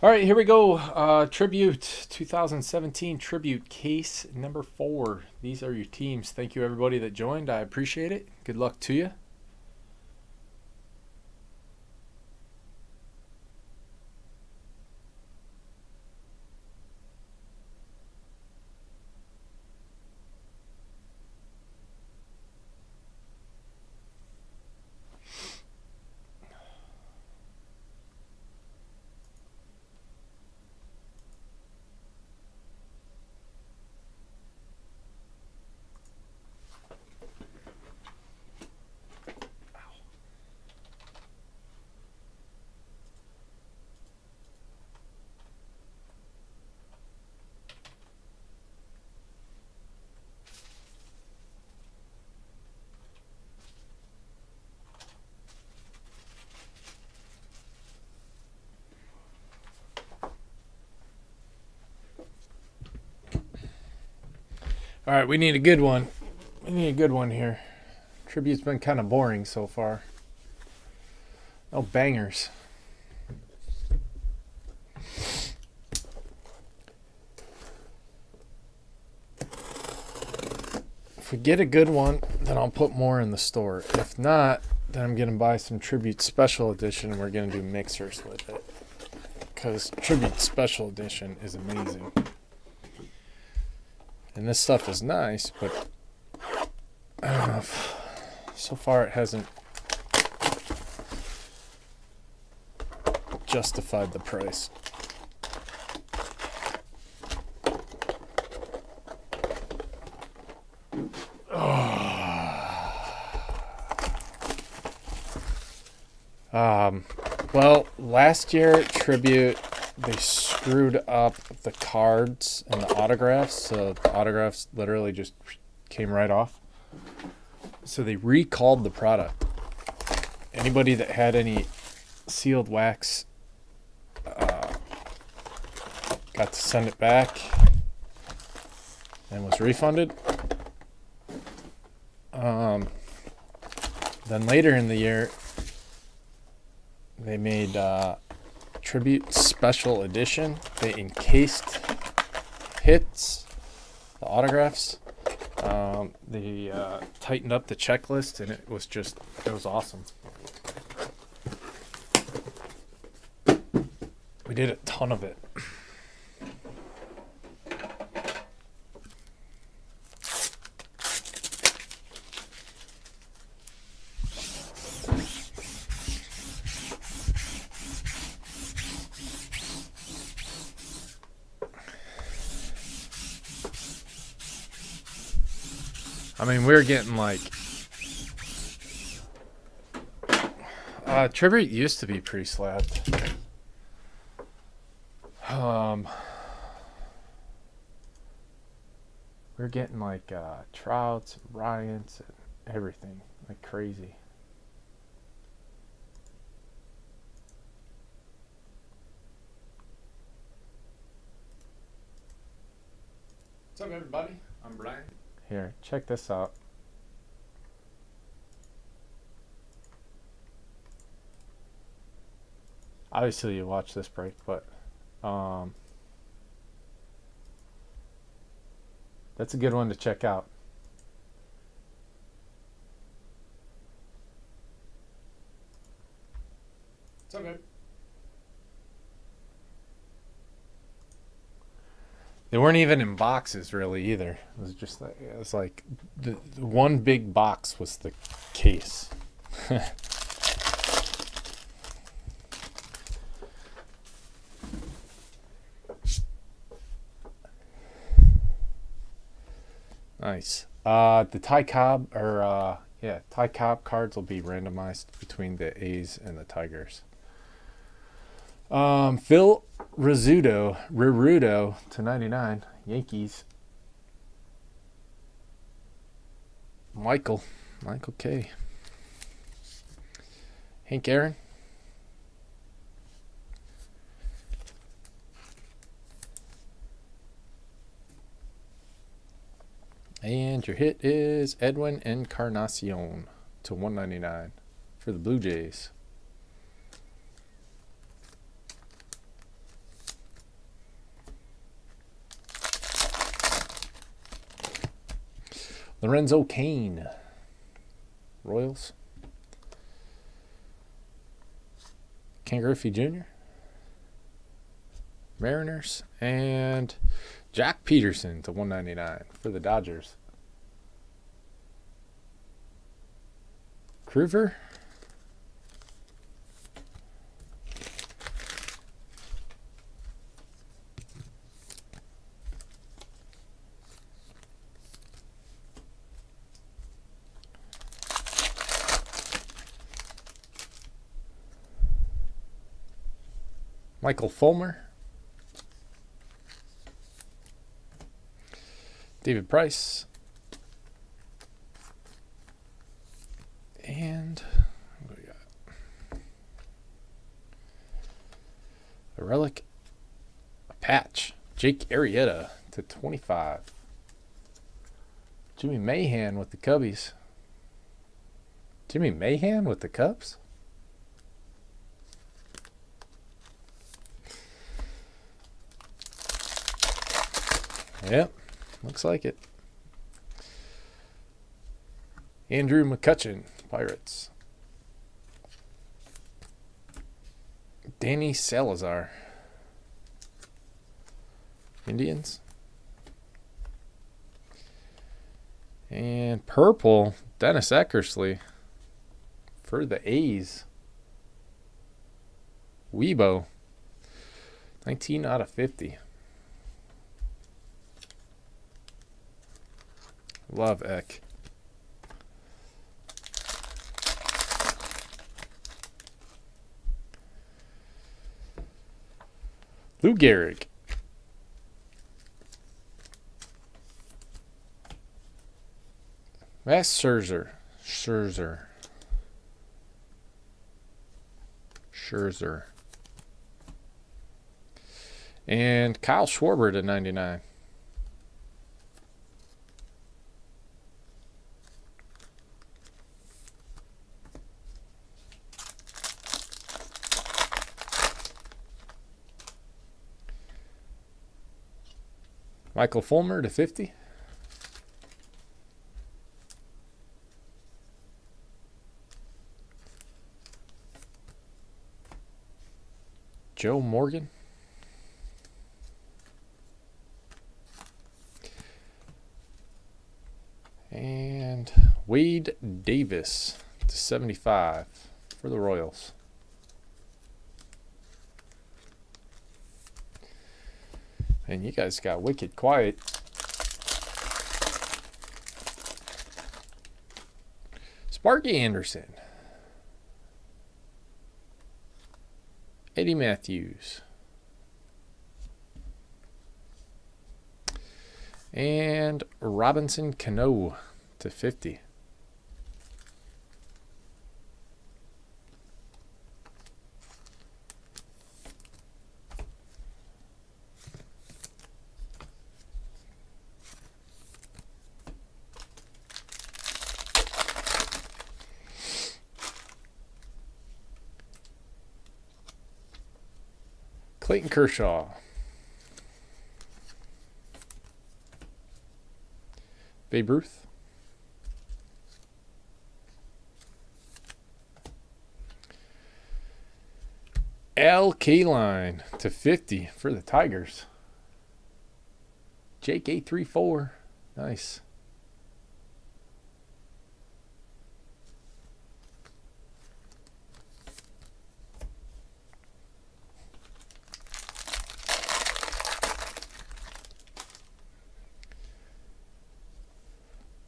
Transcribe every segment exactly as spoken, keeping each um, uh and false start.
All right, here we go. Uh, Tribute twenty seventeen Tribute Case number four. These are your teams. Thank you, everybody that joined. I appreciate it. Good luck to you. All right, we need a good one. We need a good one here. Tribute's been kind of boring so far. No bangers. If we get a good one, then I'll put more in the store. If not, then I'm going to buy some Tribute Special Edition, and we're going to do mixers with it. Because Tribute Special Edition is amazing. And this stuff is nice, but I don't know if, so far it hasn't justified the price. Oh. Um, well, last year Tribute, they screwed up the cards and the autographs, so the autographs literally just came right off. So they recalled the product. Anybody that had any sealed wax uh, got to send it back and was refunded. Um, then later in the year, they made... Uh, Tribute Special Edition. They encased hits, the autographs. Um, they uh, tightened up the checklist, and it was just, it was awesome. We did a ton of it. I mean, we were getting like, uh, Tribute used to be pretty slapped. Um, we were getting like uh, Trouts, Ryans, and everything, like crazy. What's up, everybody? I'm Brian. Here, check this out. Obviously you watch this break, but um, that's a good one to check out. It's okay. They weren't even in boxes, really, either. It was just like, it was like the, the one big box was the case. Nice. Uh, the Ty Cobb, or uh, yeah, Ty Cobb cards will be randomized between the A's and the Tigers. Um, Phil Rizzuto, Rizzuto to ninety-nine, Yankees. Michael, Michael K. Hank Aaron. And your hit is Edwin Encarnacion to one ninety-nine for the Blue Jays. Lorenzo Kane, Royals. Ken Griffey Junior, Mariners. And Jack Peterson to one ninety-nine for the Dodgers. Krueger. Michael Fulmer, David Price, and what do we got? A relic, a patch, Jake Arrieta to twenty-five, Jimmy Mayhan with the Cubbies, Jimmy Mayhan with the Cubs? Yep, looks like it. Andrew McCutchen, Pirates. Danny Salazar, Indians. And purple, Dennis Eckersley for the A's. Weebo, nineteen out of fifty. Love Eck. Lou Gehrig. That's Scherzer. Scherzer. Scherzer. And Kyle Schwarber to ninety-nine. Michael Fulmer to fifty. Joe Morgan. And Wade Davis to seventy-five for the Royals. And you guys got wicked quiet. Sparky Anderson. Eddie Matthews. And Robinson Cano to fifty. Clayton Kershaw, Babe Ruth, Al Kaline to fifty for the Tigers. Jake eight three four, nice.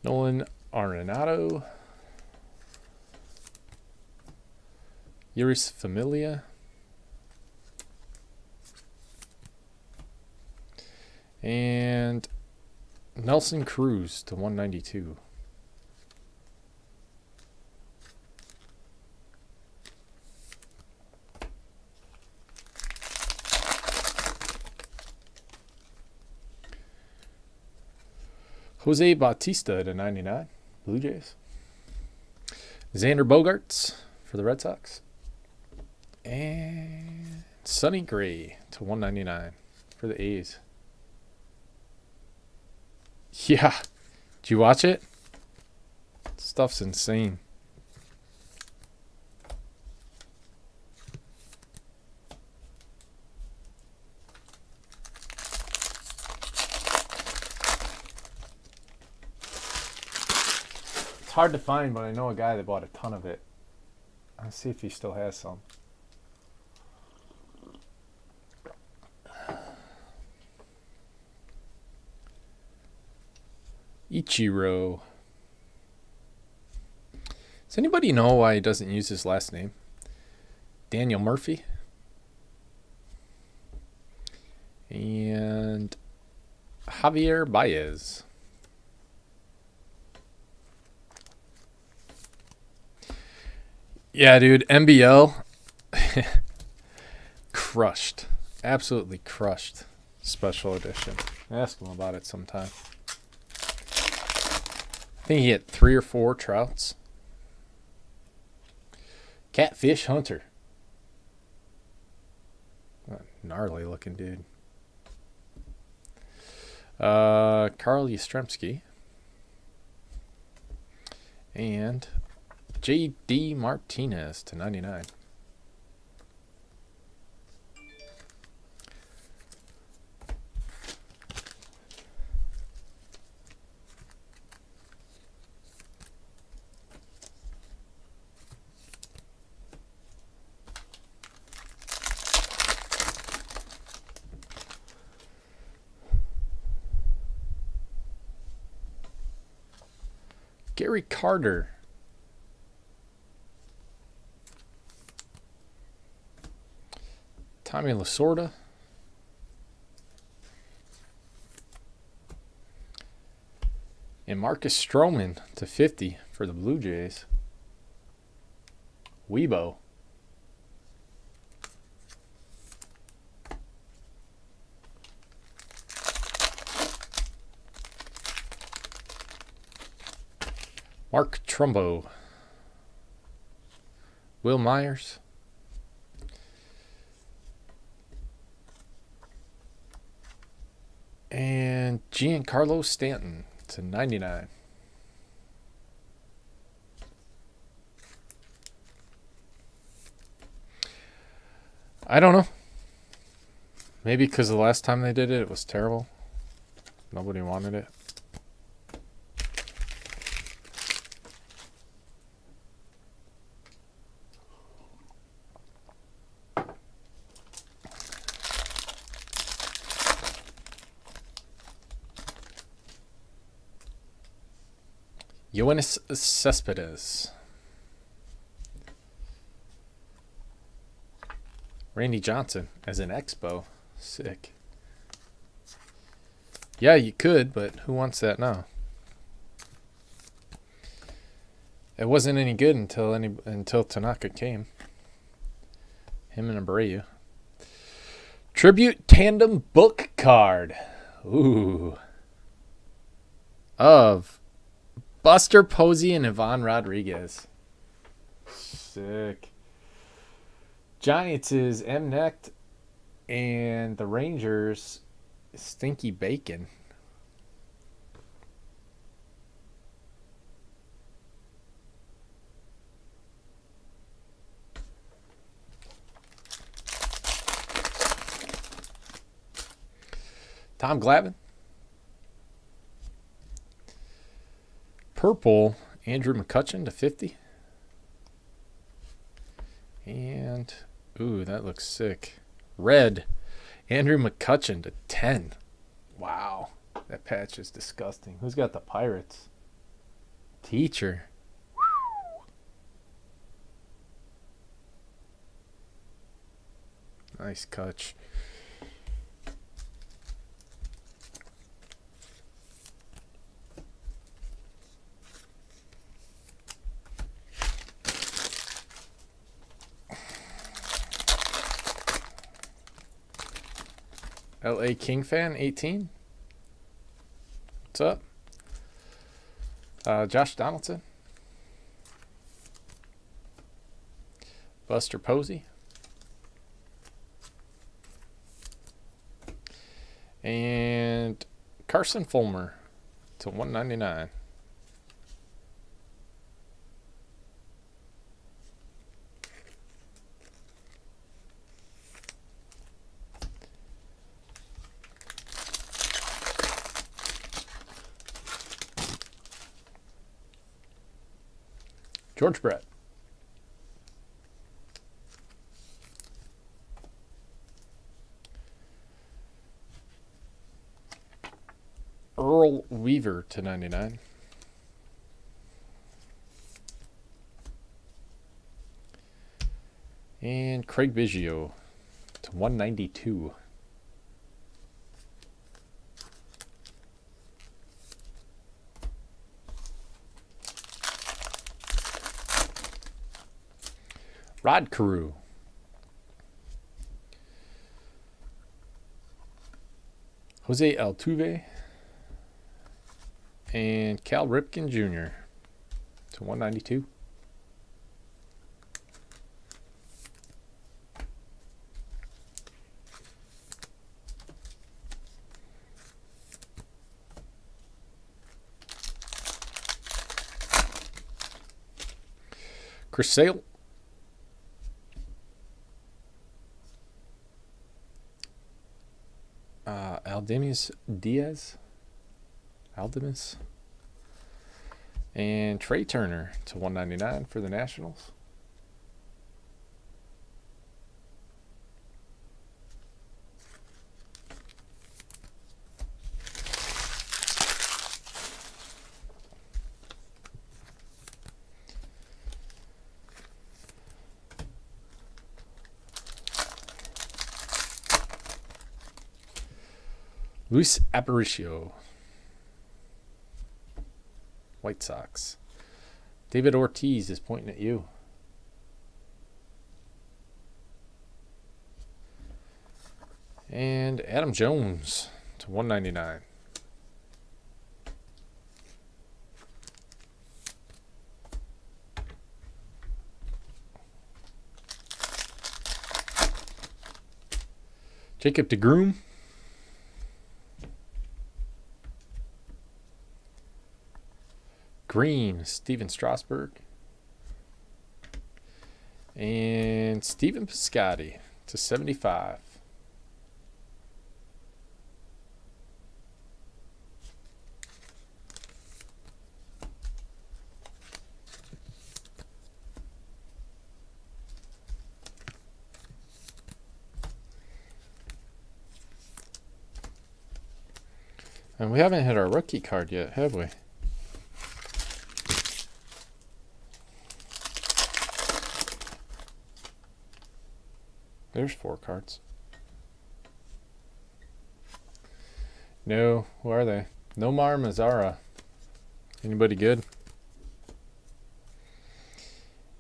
Nolan Arenado, Jeurys Familia, and Nelson Cruz to one ninety-two. Jose Bautista to ninety-nine, Blue Jays. Xander Bogarts for the Red Sox. And Sonny Gray to one ninety-nine for the A's. Yeah. Did you watch it? Stuff's insane. It's hard to find, but I know a guy that bought a ton of it. I'll see if he still has some. Ichiro. Does anybody know why he doesn't use his last name? Daniel Murphy. And Javier Baez. Yeah, dude, M B L crushed. Absolutely crushed. Special edition. Ask him about it sometime. I think he had three or four Trouts. Catfish Hunter. What a gnarly looking dude. Uh, Carl Yastrzemski. And J D Martinez to ninety-nine. Gary Carter. Tommy Lasorda. And Marcus Stroman to fifty for the Blue Jays. Weebo. Mark Trumbo. Will Myers. And Giancarlo Stanton to ninety-nine. I don't know. Maybe because the last time they did it, it was terrible. Nobody wanted it. Yoenis Cespedes. Randy Johnson as an Expo. Sick. Yeah, you could, but who wants that now? It wasn't any good until any until Tanaka came. Him and Abreu. Tribute Tandem Book Card. Ooh. Of Buster Posey and Ivan Rodriguez. Sick. Giants is M-Necht. And the Rangers, Stinky Bacon. Tom Glavine. Purple, Andrew McCutchen to fifty. And, ooh, that looks sick. Red, Andrew McCutchen to ten. Wow, that patch is disgusting. Who's got the Pirates? Teacher. Whew. Nice catch. L A King fan eighteen. What's up? Uh, Josh Donaldson. Buster Posey. And Carson Fulmer to one ninety-nine. George Brett. Earl Weaver to ninety-nine. And Craig Biggio to one ninety-two. Rod Carew. Jose Altuve. And Cal Ripken Junior to one ninety-two. Chris Sale. Uh, Aldemus Diaz. Aldemus. And Trey Turner to one ninety-nine for the Nationals. Luis Aparicio. White Sox. David Ortiz is pointing at you. And Adam Jones to one ninety-nine. Jacob DeGrom. Green, Steven Strasburg, and Steven Piscotty to seventy-five. And we haven't hit our rookie card yet, have we? There's four cards. No, who are they? Nomar Mazara. Anybody good?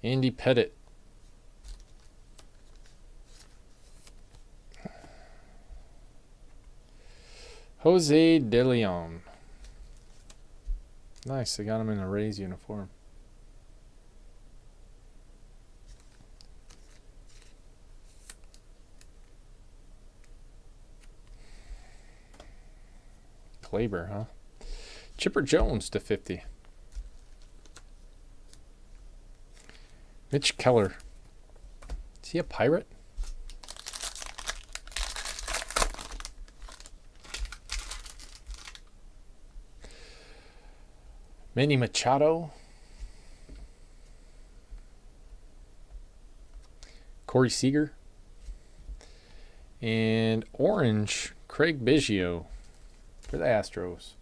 Andy Pettit. Jose De Leon. Nice, they got him in a Rays uniform. Labor, huh? Chipper Jones to fifty. Mitch Keller. Is he a pirate? Manny Machado. Corey Seager. And orange, Craig Biggio. For the Astros.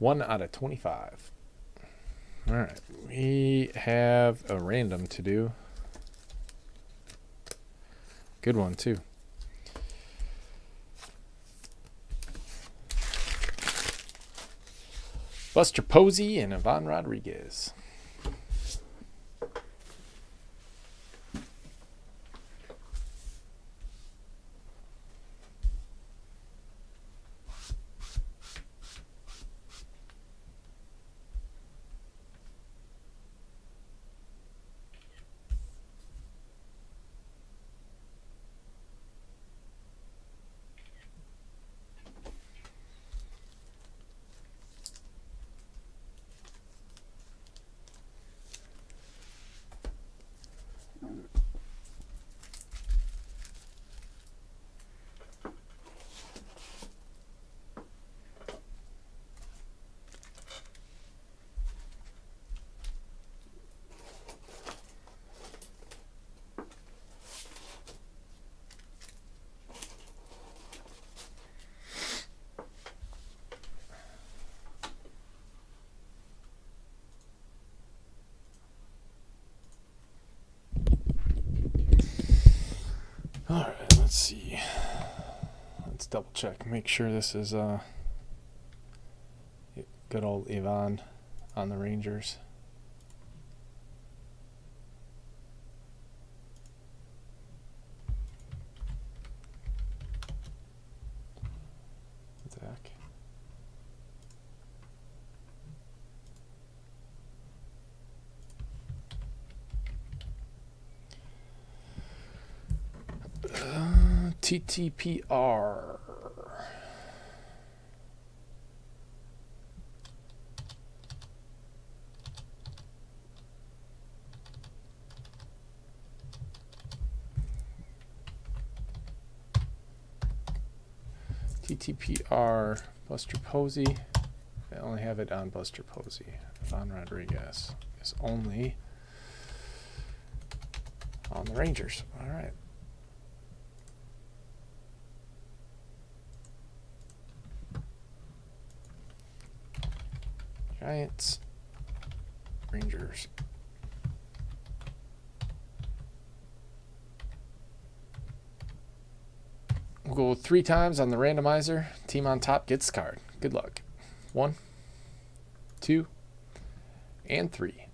One out of twenty-five. All right, we have a random to do. Good one too. Buster Posey and Ivan Rodriguez. All right, let's see. Let's double check. Make sure this is uh, good old Ivan on the Rangers. T T P R. T T P R Buster Posey. I only have it on Buster Posey. Ivan Rodriguez is only on the Rangers. All right. Giants, Rangers. We'll go three times on the randomizer. Team on top gets the card. Good luck. One, two, and three.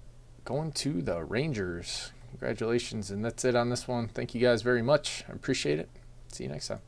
Going to the Rangers. Congratulations, and that's it on this one. Thank you guys very much. I appreciate it. See you next time.